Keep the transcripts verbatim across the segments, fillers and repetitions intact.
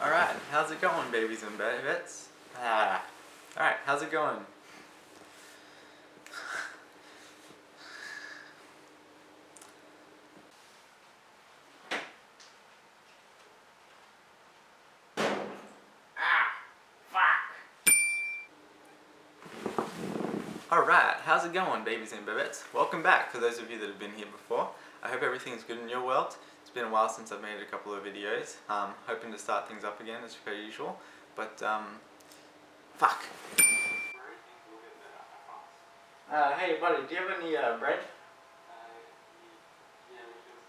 Alright, how's it going, babies and babettes? Ah. Alright, how's it going? Alright, how's it going, babies and babettes? Welcome back for those of you that have been here before. I hope everything's good in your world. It's been a while since I've made a couple of videos. Um, hoping to start things up again as per usual. But, um, fuck. Uh, hey buddy, do you have any uh, bread? Uh, yeah, we got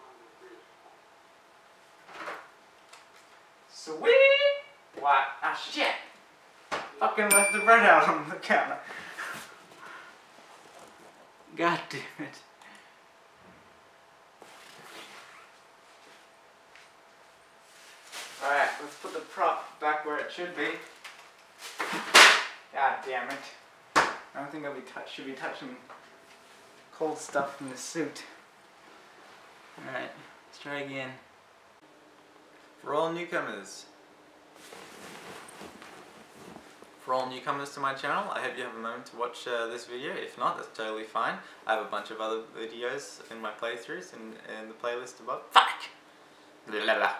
some bread. Sweet! What? Ah, shit! Yeah. Fucking left the bread out on the counter. God damn it. Alright, let's put the prop back where it should be. God damn it. I don't think I should be touching cold stuff from the suit. Alright, let's try again. For all newcomers. For all newcomers to my channel, I hope you have a moment to watch uh, this video. If not, that's totally fine. I have a bunch of other videos in my playthroughs and in, in the playlist above. Fuck! Blah, blah, blah.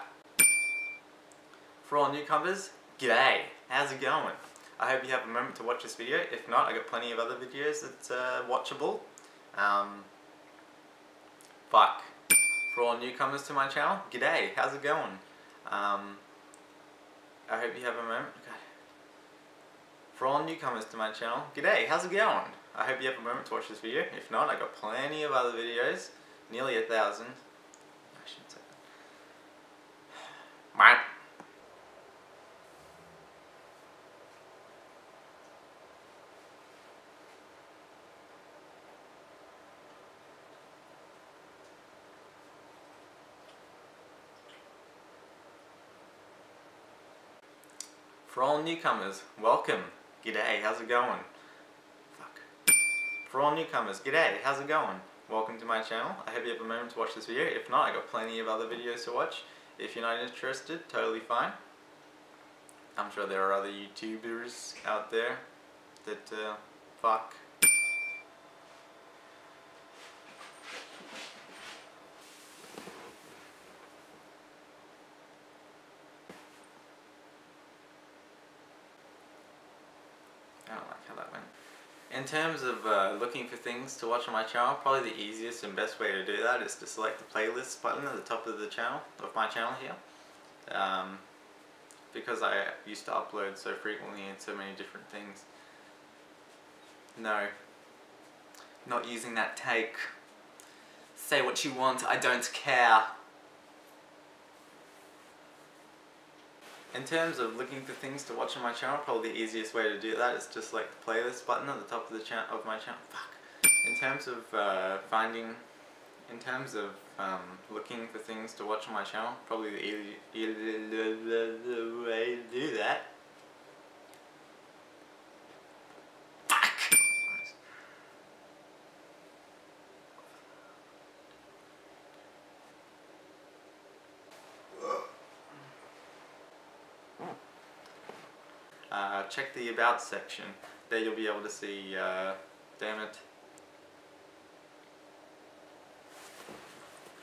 For all newcomers, g'day! How's it going? I hope you have a moment to watch this video. If not, I got plenty of other videos that's uh, watchable. Um, fuck. For all newcomers to my channel, g'day! How's it going? Um, I hope you have a moment. God. For all newcomers to my channel, g'day, how's it going? I hope you have a moment to watch this video. If not, I got plenty of other videos, nearly a thousand. I shouldn't say that. Mine. For all newcomers, welcome. G'day, how's it going? Fuck. For all newcomers, g'day, how's it going? Welcome to my channel. I hope you have a moment to watch this video. If not, I got plenty of other videos to watch. If you're not interested, totally fine. I'm sure there are other YouTubers out there that, uh, fuck. I don't like how that went. In terms of uh, looking for things to watch on my channel, probably the easiest and best way to do that is to select the playlist button at the top of the channel, of my channel here. Um, because I used to upload so frequently and so many different things. No. Not using that take. Say what you want, I don't care. In terms of looking for things to watch on my channel, probably the easiest way to do that is just like the playlist button at the top of the channel of my channel. Fuck. In terms of uh, finding, in terms of um, looking for things to watch on my channel, probably the easy, easy, the way to do that. Fuck. Uh, check the About section. There you'll be able to see, uh, damn it.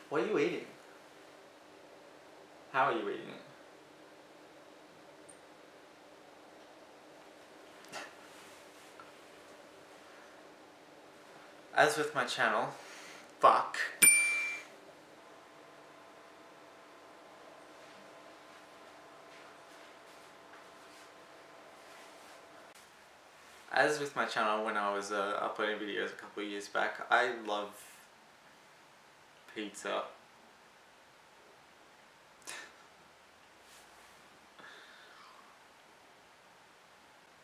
What are you eating? How are you eating it? As with my channel, fuck. As with my channel, when I was uh, uploading videos a couple of years back, I love pizza.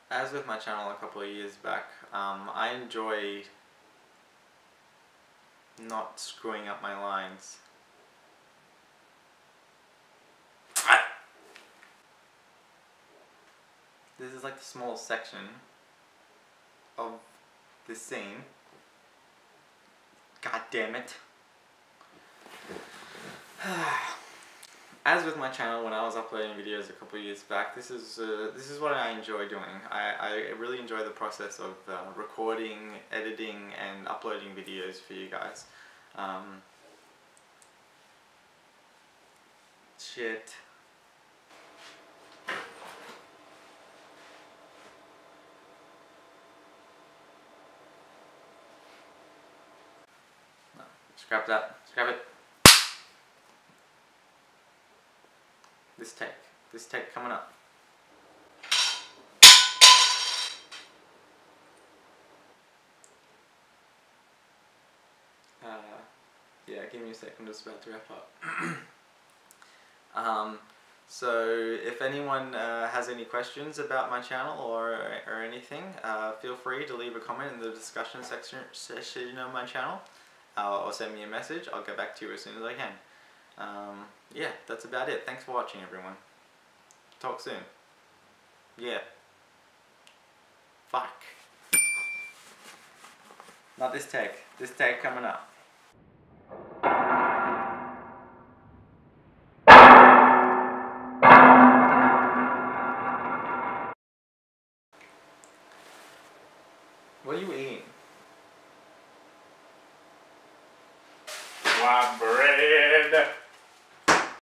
As with my channel a couple of years back, um, I enjoy not screwing up my lines. This is like the smallest section of the scene. God damn it. as with my channel, when I was uploading videos a couple of years back, this is uh, this is what I enjoy doing. I, I really enjoy the process of uh, recording, editing, and uploading videos for you guys. Um, shit. No, scrap that. Scrap it. This take, this take coming up. Uh, yeah, give me a second, I'm just about to wrap up. um, so if anyone uh, has any questions about my channel or, or anything, uh, feel free to leave a comment in the discussion section, section of my channel, uh, or send me a message. I'll get back to you as soon as I can. Um, yeah, that's about it. Thanks for watching, everyone. Talk soon. Yeah. Fuck. Not this take. This take coming up. What are you eating? My bread.